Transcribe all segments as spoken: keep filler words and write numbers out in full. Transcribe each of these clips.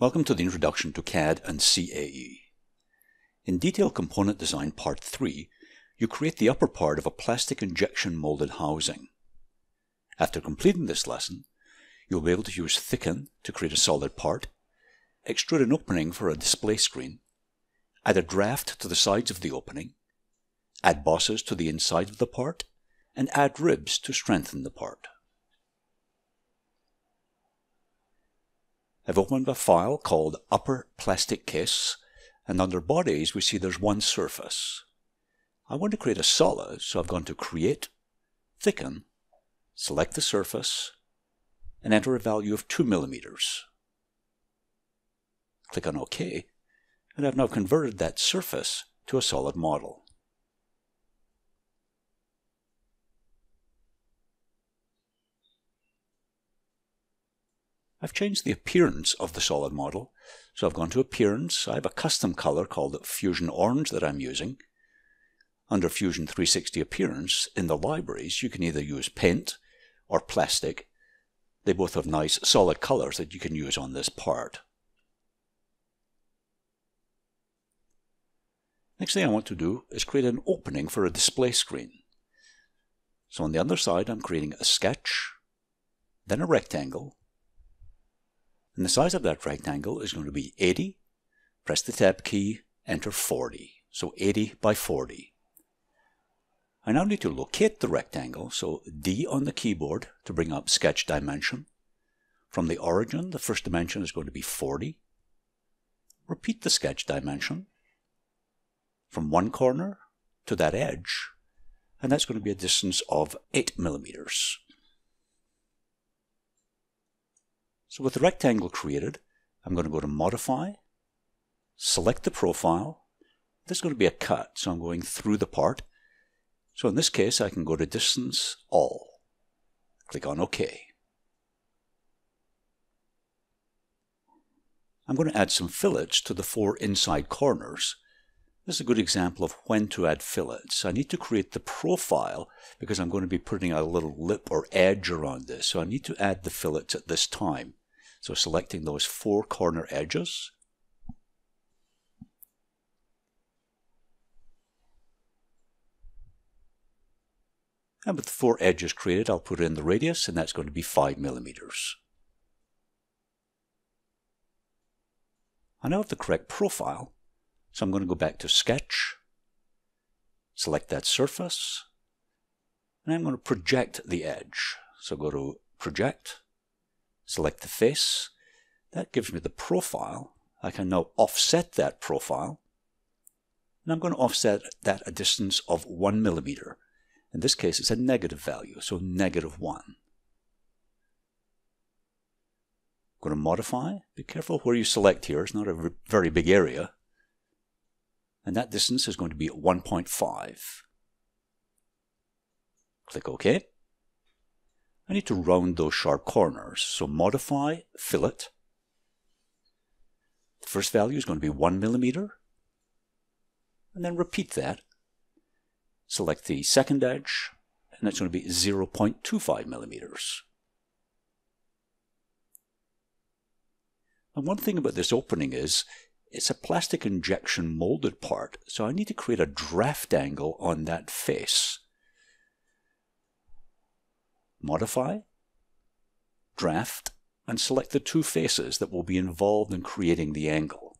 Welcome to the introduction to C A D and C A E. In Detail Component Design Part three, you create the upper part of a plastic injection molded housing. After completing this lesson, you'll be able to use Thicken to create a solid part, extrude an opening for a display screen, add a draft to the sides of the opening, add bosses to the inside of the part, and add ribs to strengthen the part. I've opened a file called Upper Plastic Case, and under Bodies we see there's one surface. I want to create a solid, so I've gone to Create, Thicken, select the surface, and enter a value of two millimeters. Click on OK, and I've now converted that surface to a solid model. I've changed the appearance of the solid model, so I've gone to Appearance. I have a custom color called Fusion Orange that I'm using. Under Fusion three sixty Appearance, in the libraries, you can either use paint or plastic. They both have nice solid colors that you can use on this part. Next thing I want to do is create an opening for a display screen. So on the other side, I'm creating a sketch, then a rectangle, and the size of that rectangle is going to be eighty. Press the Tab key, enter forty. So eighty by forty. I now need to locate the rectangle, so D on the keyboard to bring up Sketch Dimension. From the origin, the first dimension is going to be forty. Repeat the Sketch Dimension from one corner to that edge, and that's going to be a distance of eight millimeters. So with the rectangle created, I'm going to go to Modify, select the profile. There's going to be a cut, so I'm going through the part. So in this case, I can go to Distance, All. Click on OK. I'm going to add some fillets to the four inside corners. This is a good example of when to add fillets. I need to create the profile because I'm going to be putting a little lip or edge around this. So I need to add the fillets at this time. So selecting those four corner edges. And with the four edges created, I'll put in the radius, and that's going to be five millimeters. I now have the correct profile, so I'm going to go back to Sketch, select that surface, and I'm going to project the edge. So go to Project, select the face. That gives me the profile. I can now offset that profile, and I'm going to offset that a distance of one millimeter. In this case, it's a negative value, so negative one. I'm going to Modify. Be careful where you select here. It's not a very big area. And that distance is going to be one point five. Click OK. I need to round those sharp corners, so Modify, Fillet. The first value is going to be one millimeter, and then repeat that. Select the second edge, and that's going to be zero point two five millimeters. And one thing about this opening is it's a plastic injection molded part, so I need to create a draft angle on that face. Modify, Draft, and select the two faces that will be involved in creating the angle.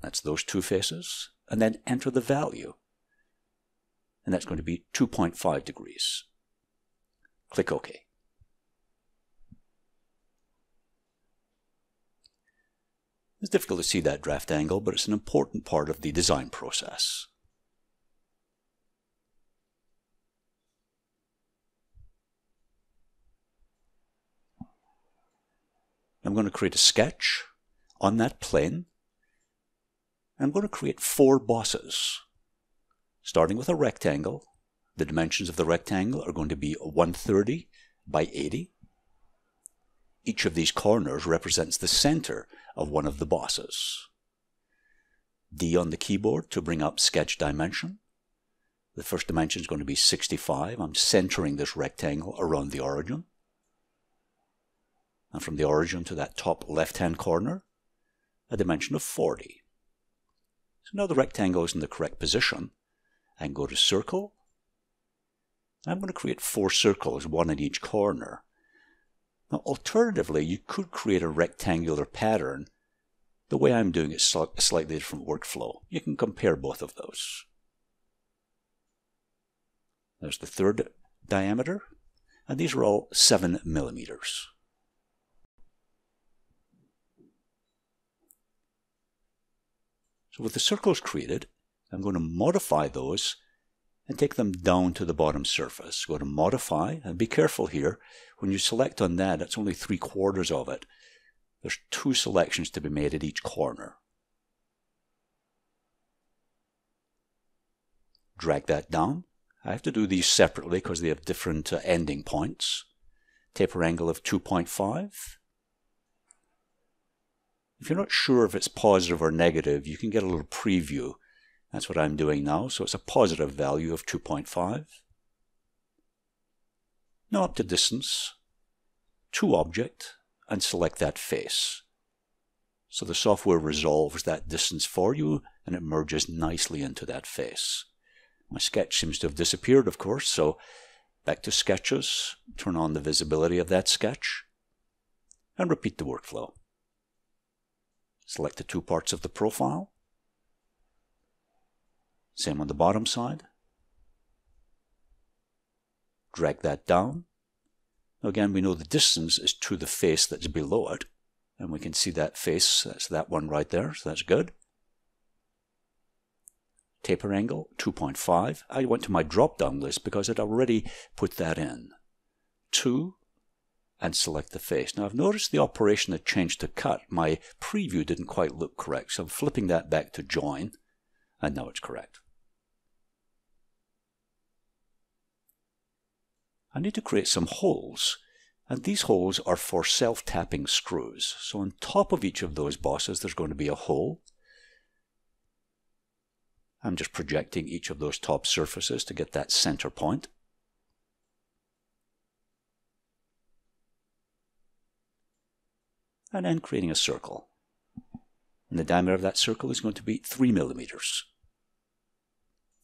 That's those two faces, and then enter the value. And that's going to be two point five degrees. Click OK. It's difficult to see that draft angle, but it's an important part of the design process. I'm going to create a sketch on that plane. I'm going to create four bosses. Starting with a rectangle, the dimensions of the rectangle are going to be one thirty by eighty. Each of these corners represents the center of one of the bosses. D on the keyboard to bring up Sketch Dimension. The first dimension is going to be sixty-five. I'm centering this rectangle around the origin. And from the origin to that top left-hand corner, a dimension of forty. So now the rectangle is in the correct position. I can go to circle. I'm going to create four circles, one in each corner. Now, alternatively, you could create a rectangular pattern. The way I'm doing it is a slightly different workflow. You can compare both of those. There's the third diameter, and these are all seven millimeters. So with the circles created, I'm going to modify those and take them down to the bottom surface. Go to Modify, and be careful here. When you select on that, that's only three quarters of it. There's two selections to be made at each corner. Drag that down. I have to do these separately because they have different uh, ending points. Taper angle of two point five. If you're not sure if it's positive or negative, you can get a little preview. That's what I'm doing now, so it's a positive value of two point five. Now up to distance, to object, and select that face. So the software resolves that distance for you, and it merges nicely into that face. My sketch seems to have disappeared, of course, so back to sketches, turn on the visibility of that sketch, and repeat the workflow. Select the two parts of the profile. Same on the bottom side. Drag that down. Now again, we know the distance is to the face that's below it, and we can see that face, that's that one right there, so that's good. Taper angle, two point five. I went to my drop-down list because I'd already put that in. two, and select the face. Now I've noticed the operation that changed to cut. My preview didn't quite look correct, so I'm flipping that back to join, and now it's correct. I need to create some holes, and these holes are for self-tapping screws. So on top of each of those bosses, there's going to be a hole. I'm just projecting each of those top surfaces to get that center point. And then creating a circle. And the diameter of that circle is going to be three millimeters.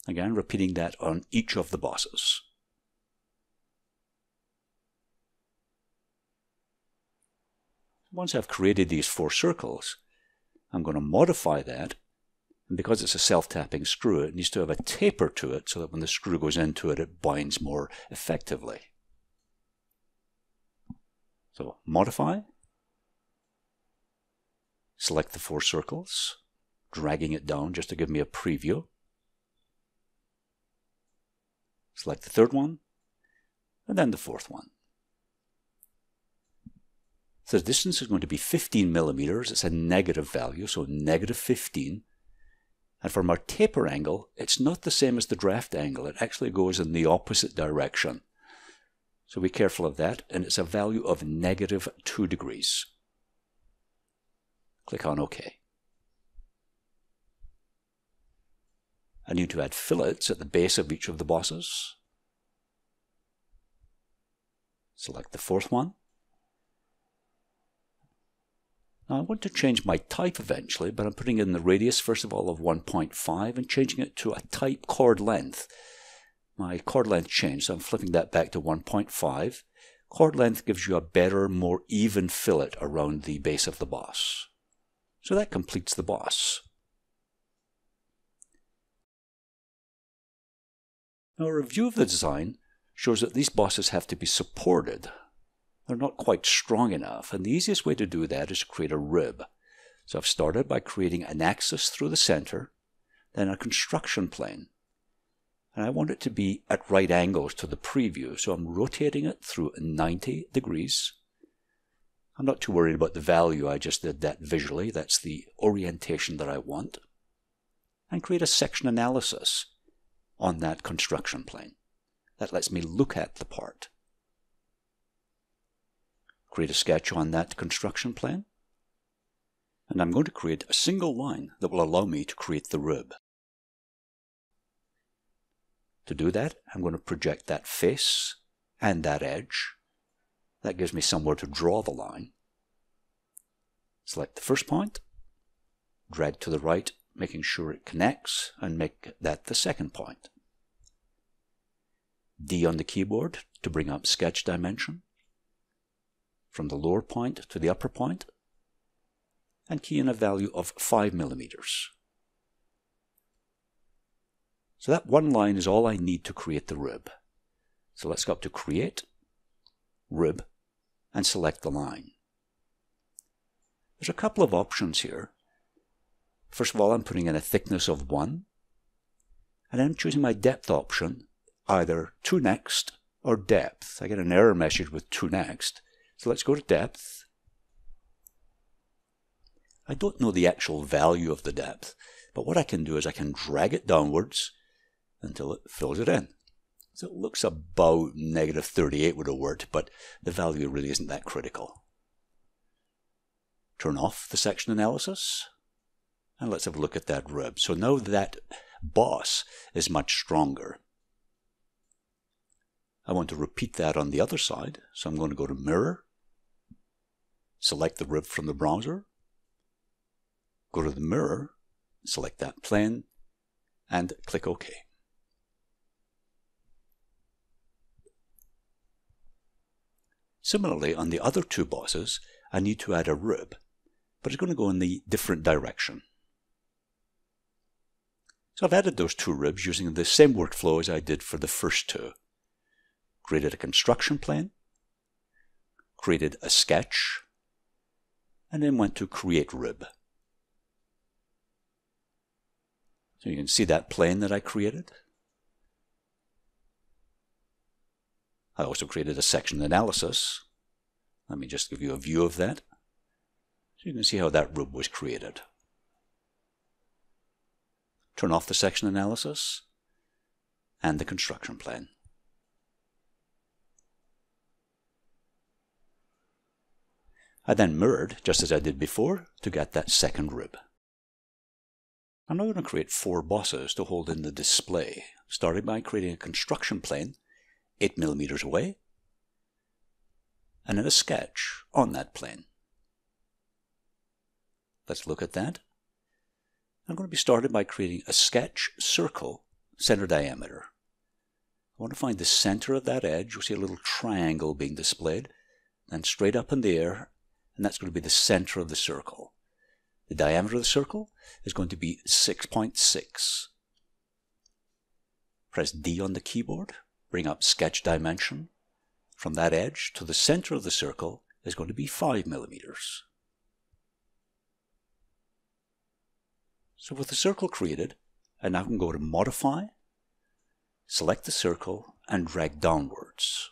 Again, repeating that on each of the bosses. Once I've created these four circles, I'm going to modify that, and because it's a self-tapping screw, it needs to have a taper to it so that when the screw goes into it, it binds more effectively. So, modify, select the four circles, dragging it down just to give me a preview. Select the third one, and then the fourth one. So the distance is going to be fifteen millimeters. It's a negative value, so negative fifteen. And from our taper angle, it's not the same as the draft angle. It actually goes in the opposite direction. So be careful of that, and it's a value of negative two degrees. Click on OK. I need to add fillets at the base of each of the bosses. Select the fourth one. Now I want to change my type eventually, but I'm putting in the radius first of all of one point five and changing it to a type chord length. My chord length changed, so I'm flipping that back to one point five. Chord length gives you a better, more even fillet around the base of the boss. So that completes the boss. Now a review of the design shows that these bosses have to be supported. They're not quite strong enough, and the easiest way to do that is to create a rib. So I've started by creating an axis through the center, then a construction plane. And I want it to be at right angles to the preview, so I'm rotating it through ninety degrees. I'm not too worried about the value, I just did that visually. That's the orientation that I want. And create a section analysis on that construction plane. That lets me look at the part. Create a sketch on that construction plane, and I'm going to create a single line that will allow me to create the rib. To do that, I'm going to project that face and that edge. That gives me somewhere to draw the line. Select the first point, drag to the right, making sure it connects, and make that the second point. D on the keyboard to bring up sketch dimension, from the lower point to the upper point, and key in a value of five millimeters. So that one line is all I need to create the rib. So let's go up to Create, Rib, and select the line. There's a couple of options here. First of all, I'm putting in a thickness of one, and I'm choosing my depth option, either two next or depth. I get an error message with two next. So let's go to depth. I don't know the actual value of the depth, but what I can do is I can drag it downwards until it fills it in. So it looks about negative thirty-eight would have worked, but the value really isn't that critical. Turn off the section analysis, and let's have a look at that rib. So now that boss is much stronger. I want to repeat that on the other side, so I'm going to go to Mirror, select the rib from the browser, go to the mirror, select that plane, and click OK. Similarly, on the other two bosses, I need to add a rib, but it's going to go in the different direction. So I've added those two ribs using the same workflow as I did for the first two. Created a construction plane, created a sketch, and then went to Create Rib. So you can see that plane that I created. I also created a section analysis. Let me just give you a view of that, so you can see how that rib was created. Turn off the section analysis and the construction plane. I then mirrored, just as I did before, to get that second rib. I'm now going to create four bosses to hold in the display, starting by creating a construction plane eight millimeters away, and then a sketch on that plane. Let's look at that. I'm going to be starting by creating a sketch circle center diameter. I want to find the center of that edge. You'll see a little triangle being displayed, and straight up in the air, and that's going to be the center of the circle. The diameter of the circle is going to be six point six. Press D on the keyboard, bring up sketch dimension. From that edge to the center of the circle is going to be five millimeters. So with the circle created, I now can go to Modify, select the circle, and drag downwards.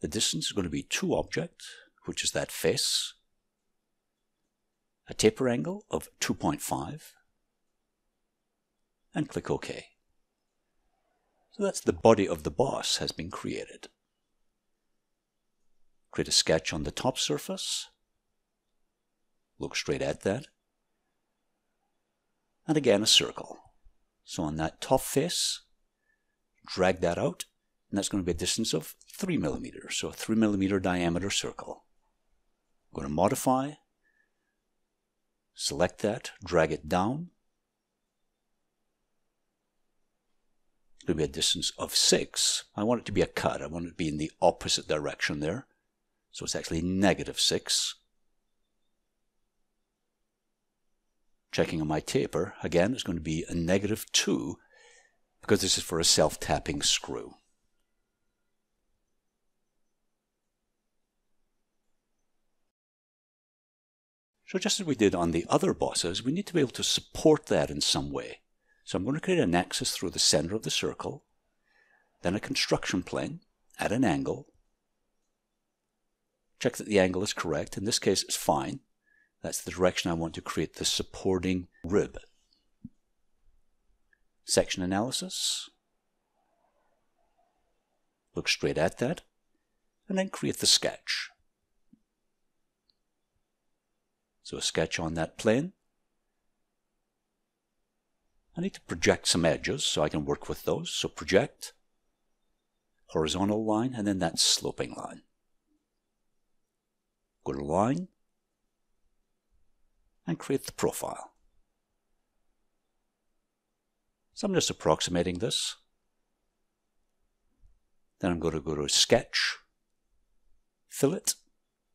The distance is going to be two object, which is that face, a taper angle of two point five, and click OK. So that's the body of the boss has been created. Create a sketch on the top surface, look straight at that, and again a circle. So on that top face, drag that out, and that's going to be a distance of three millimeters, so a three millimeter diameter circle. I'm going to Modify, select that, drag it down. It's going to be a distance of six. I want it to be a cut. I want it to be in the opposite direction there. So it's actually negative six. Checking on my taper, again, it's going to be a negative two, because this is for a self-tapping screw. So just as we did on the other bosses, we need to be able to support that in some way. So I'm going to create an axis through the center of the circle, then a construction plane at an angle. Check that the angle is correct. In this case, it's fine. That's the direction I want to create the supporting rib. Section analysis. Look straight at that, and then create the sketch. So a sketch on that plane. I need to project some edges so I can work with those. So project, horizontal line, and then that sloping line. Go to line, and create the profile. So I'm just approximating this. Then I'm going to go to Sketch, Fillet,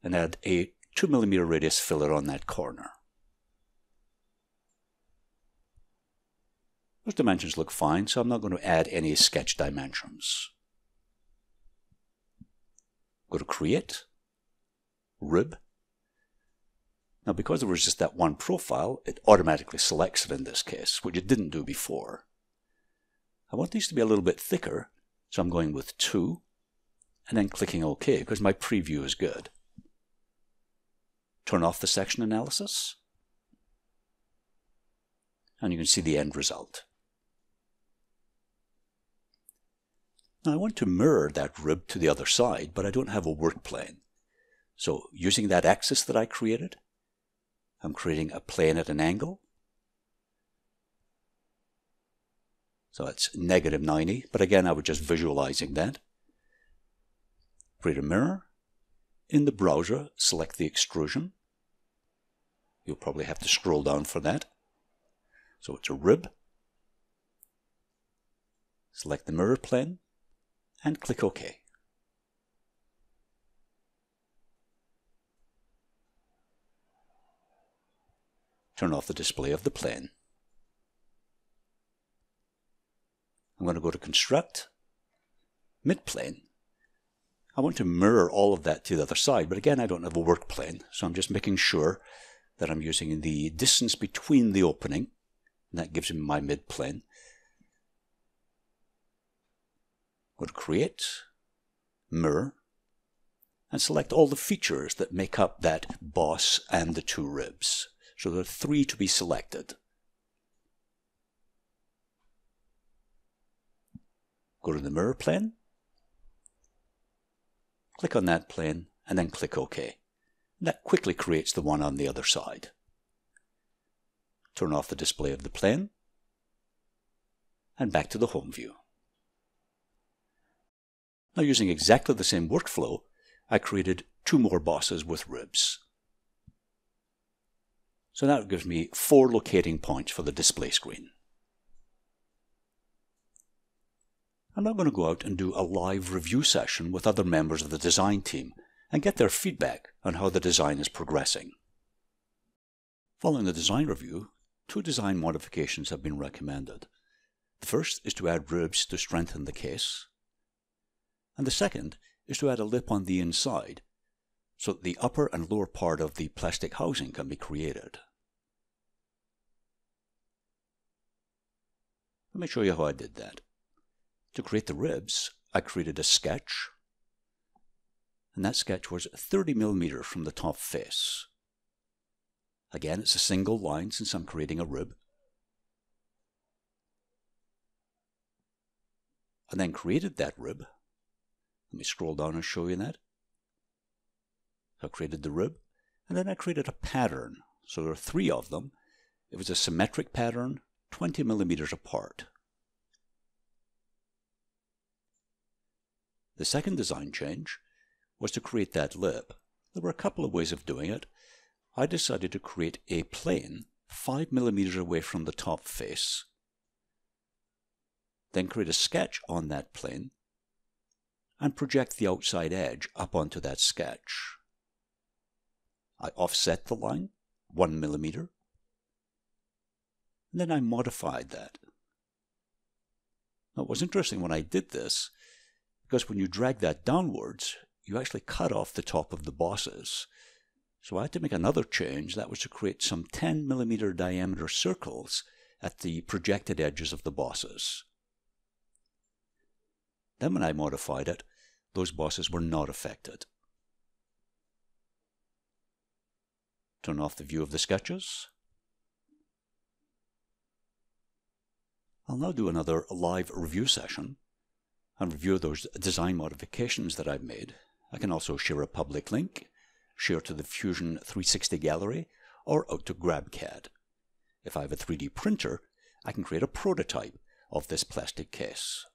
and add a two millimeter radius fillet on that corner. Those dimensions look fine, so I'm not going to add any sketch dimensions. Go to Create, Rib. Now because there was just that one profile, it automatically selects it in this case, which it didn't do before. I want these to be a little bit thicker, so I'm going with two, and then clicking OK, because my preview is good. Turn off the section analysis, and you can see the end result. Now I want to mirror that rib to the other side, but I don't have a work plane. So using that axis that I created, I'm creating a plane at an angle. So it's negative ninety, but again I was just visualizing that. Create a mirror. In the browser, select the extrusion. You'll probably have to scroll down for that. So it's a rib. Select the mirror plane and click OK. Turn off the display of the plane. I'm going to go to Construct, Midplane. I want to mirror all of that to the other side, but again I don't have a work plane, so I'm just making sure that I'm using the distance between the opening, and that gives me my midplane. Go to Create, Mirror, and select all the features that make up that boss and the two ribs. So there are three to be selected. Go to the mirror plane, click on that plane, and then click OK. And that quickly creates the one on the other side. Turn off the display of the plane, and back to the home view. Now using exactly the same workflow, I created two more bosses with ribs. So now it gives me four locating points for the display screen. I'm now going to go out and do a live review session with other members of the design team and get their feedback on how the design is progressing. Following the design review, two design modifications have been recommended. The first is to add ribs to strengthen the case, and the second is to add a lip on the inside, so that the upper and lower part of the plastic housing can be created. Let me show you how I did that. To create the ribs, I created a sketch, and that sketch was thirty millimeters from the top face. Again, it's a single line since I'm creating a rib. I then created that rib. Let me scroll down and show you that. I created the rib, and then I created a pattern. So there are three of them. It was a symmetric pattern, twenty millimeters apart. The second design change was to create that lip. There were a couple of ways of doing it. I decided to create a plane five millimeters away from the top face, then create a sketch on that plane, and project the outside edge up onto that sketch. I offset the line, one millimeter, and then I modified that. Now, it was interesting when I did this, because when you drag that downwards, you actually cut off the top of the bosses. So I had to make another change. That was to create some ten millimeter diameter circles at the projected edges of the bosses. Then when I modified it, those bosses were not affected. Turn off the view of the sketches. I'll now do another live review session and review those design modifications that I've made. I can also share a public link, share to the Fusion three sixty gallery, or out to GrabCAD. If I have a three D printer, I can create a prototype of this plastic case.